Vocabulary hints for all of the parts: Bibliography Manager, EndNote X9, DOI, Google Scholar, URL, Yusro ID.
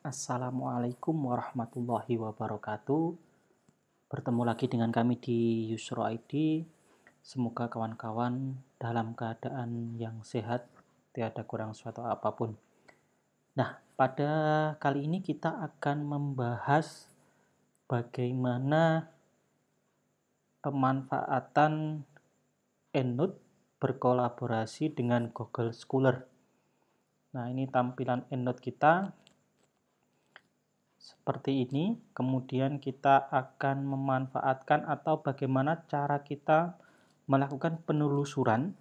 Assalamualaikum warahmatullahi wabarakatuh. Bertemu lagi dengan kami di Yusro ID. Semoga kawan-kawan dalam keadaan yang sehat, tiada kurang suatu apapun. Nah, pada kali ini kita akan membahas bagaimana pemanfaatan EndNote berkolaborasi dengan Google Scholar. Nah, ini tampilan EndNote kita seperti ini. Kemudian kita akan memanfaatkan atau bagaimana cara kita melakukan penelusuran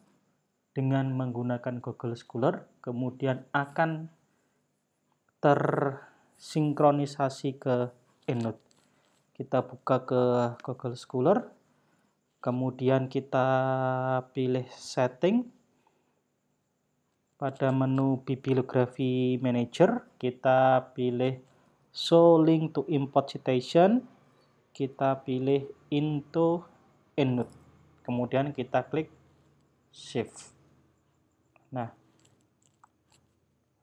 dengan menggunakan Google Scholar, kemudian akan tersinkronisasi ke EndNote. Kita buka ke Google Scholar, kemudian kita pilih setting. Pada menu Bibliography Manager kita pilih Show link to import citation, kita pilih into EndNote, kemudian kita klik save. Nah,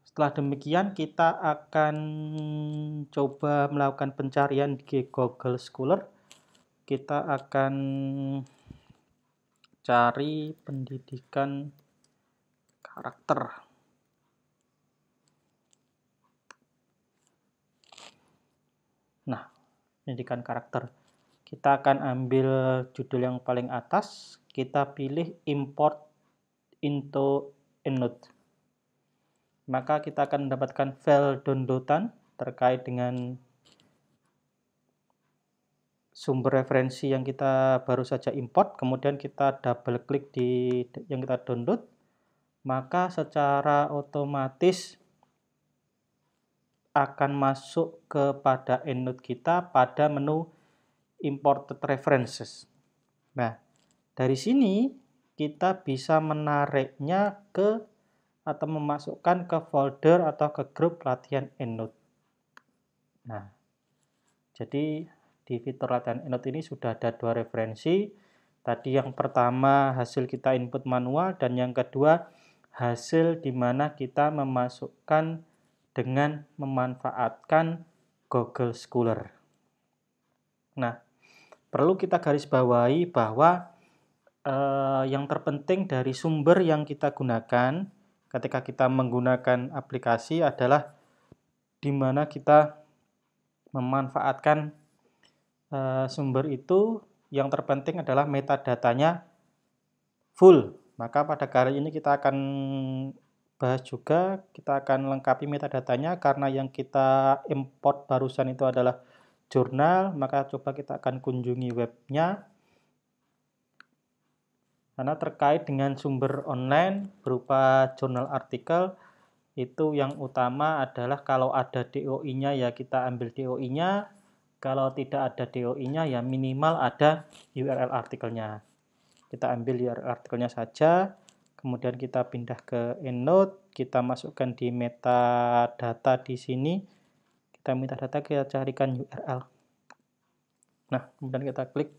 setelah demikian kita akan coba melakukan pencarian di Google Scholar. Kita akan cari pendidikan karakter. Nah, pendidikan karakter. Kita akan ambil judul yang paling atas, kita pilih import into EndNote. Maka kita akan mendapatkan file downloadan terkait dengan sumber referensi yang kita baru saja import, kemudian kita double klik di yang kita download, maka secara otomatis akan masuk kepada EndNote kita pada menu Imported References. Nah, dari sini kita bisa menariknya ke atau memasukkan ke folder atau ke grup latihan EndNote. Nah, jadi di fitur latihan EndNote ini sudah ada dua referensi. Tadi yang pertama hasil kita input manual, dan yang kedua hasil di mana kita memasukkan dengan memanfaatkan Google Scholar. Nah, perlu kita garis bawahi bahwa yang terpenting dari sumber yang kita gunakan ketika kita menggunakan aplikasi adalah di mana kita memanfaatkan sumber itu. Yang terpenting adalah metadatanya full. Maka pada kali ini kita akan bahas juga, kita akan lengkapi metadatanya, karena yang kita import barusan itu adalah jurnal. Maka coba kita akan kunjungi webnya, karena terkait dengan sumber online berupa jurnal artikel itu yang utama adalah kalau ada DOI-nya ya kita ambil DOI-nya, kalau tidak ada DOI-nya ya minimal ada URL artikelnya. Kita ambil URL artikelnya saja. Kemudian kita pindah ke EndNote, kita masukkan di metadata di sini. Kita metadata, kita carikan URL. Nah, kemudian kita klik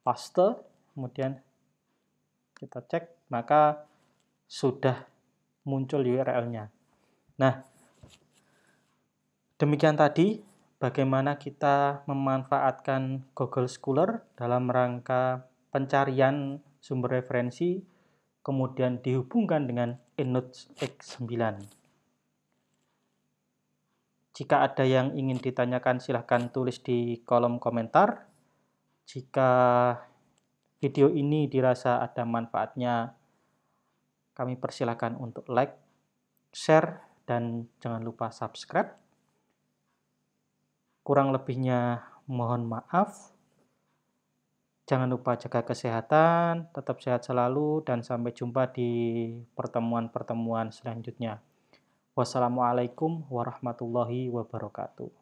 paste, kemudian kita cek, maka sudah muncul URL-nya. Nah, demikian tadi bagaimana kita memanfaatkan Google Scholar dalam rangka pencarian sumber referensi, kemudian dihubungkan dengan EndNote X9. Jika ada yang ingin ditanyakan, silahkan tulis di kolom komentar. Jika video ini dirasa ada manfaatnya, kami persilahkan untuk like, share, dan jangan lupa subscribe. Kurang lebihnya mohon maaf. Jangan lupa jaga kesehatan, tetap sehat selalu, dan sampai jumpa di pertemuan-pertemuan selanjutnya. Wassalamualaikum warahmatullahi wabarakatuh.